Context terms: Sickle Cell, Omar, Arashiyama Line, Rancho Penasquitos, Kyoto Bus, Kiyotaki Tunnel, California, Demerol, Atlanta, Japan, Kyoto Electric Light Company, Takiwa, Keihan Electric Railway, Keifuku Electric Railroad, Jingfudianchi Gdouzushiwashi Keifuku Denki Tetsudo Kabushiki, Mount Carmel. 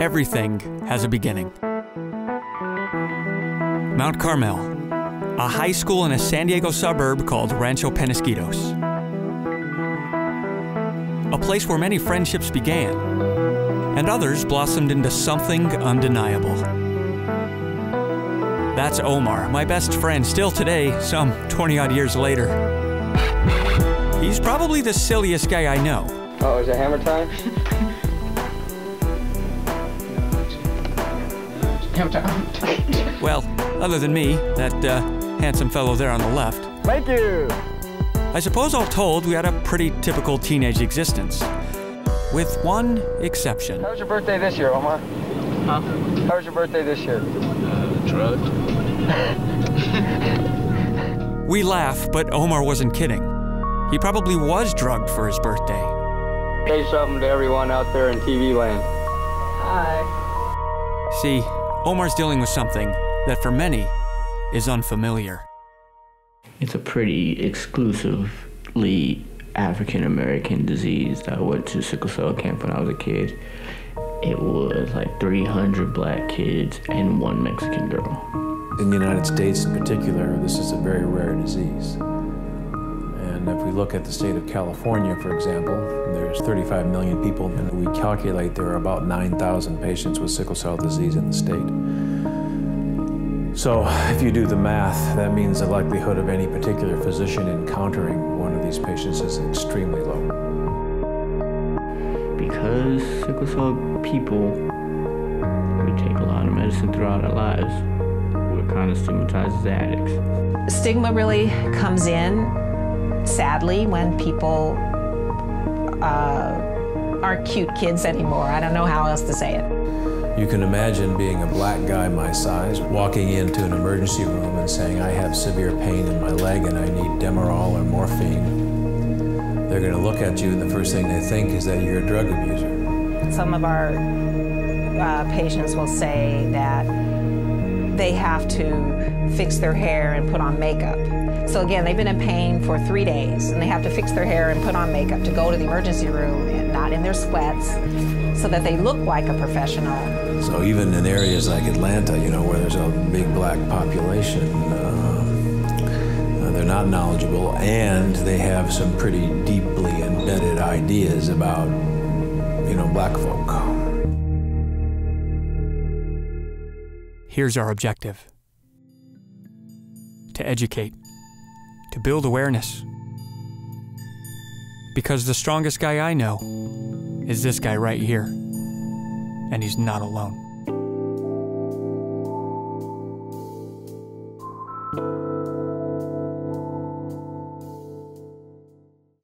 Everything has a beginning. Mount Carmel, a high school in a San Diego suburb called Rancho Penasquitos. A place where many friendships began, and others blossomed into something undeniable. That's Omar, my best friend, still today, some 20-odd years later. He's probably the silliest guy I know. Oh, is it hammer time? Hammer time. Well, other than me, that handsome fellow there on the left. Thank you. I suppose all told, we had a pretty typical teenage existence, with one exception. How was your birthday this year, Omar? Huh? How was your birthday this year? Drugged. We laugh, but Omar wasn't kidding. He probably was drugged for his birthday. Say something to everyone out there in TV land. Hi. See, Omar's dealing with something that for many is unfamiliar. It's a pretty exclusively African-American disease. I went to Sickle Cell camp when I was a kid. It was like 300 black kids and one Mexican girl. In the United States in particular, this is a very rare disease. And if we look at the state of California, for example, there's 35 million people, and we calculate there are about 9,000 patients with sickle cell disease in the state. So if you do the math, that means the likelihood of any particular physician encountering one of these patients is extremely low. Because sickle cell people, we take a lot of medicine throughout our lives, we're kind of stigmatized as addicts. Stigma really comes in, sadly, when people aren't cute kids anymore. I don't know how else to say it. You can imagine being a black guy my size, walking into an emergency room and saying, I have severe pain in my leg and I need Demerol or morphine. They're going to look at you, and the first thing they think is that you're a drug abuser. Some of our patients will say that they have to fix their hair and put on makeup. So again, they've been in pain for 3 days, and they have to fix their hair and put on makeup to go to the emergency room and not in their sweats so that they look like a professional. So even in areas like Atlanta, you know, where there's a big black population, they're not knowledgeable, and they have some pretty deeply embedded ideas about, you know, black folk. Here's our objective. To educate. To build awareness. Because the strongest guy I know is this guy right here. And he's not alone.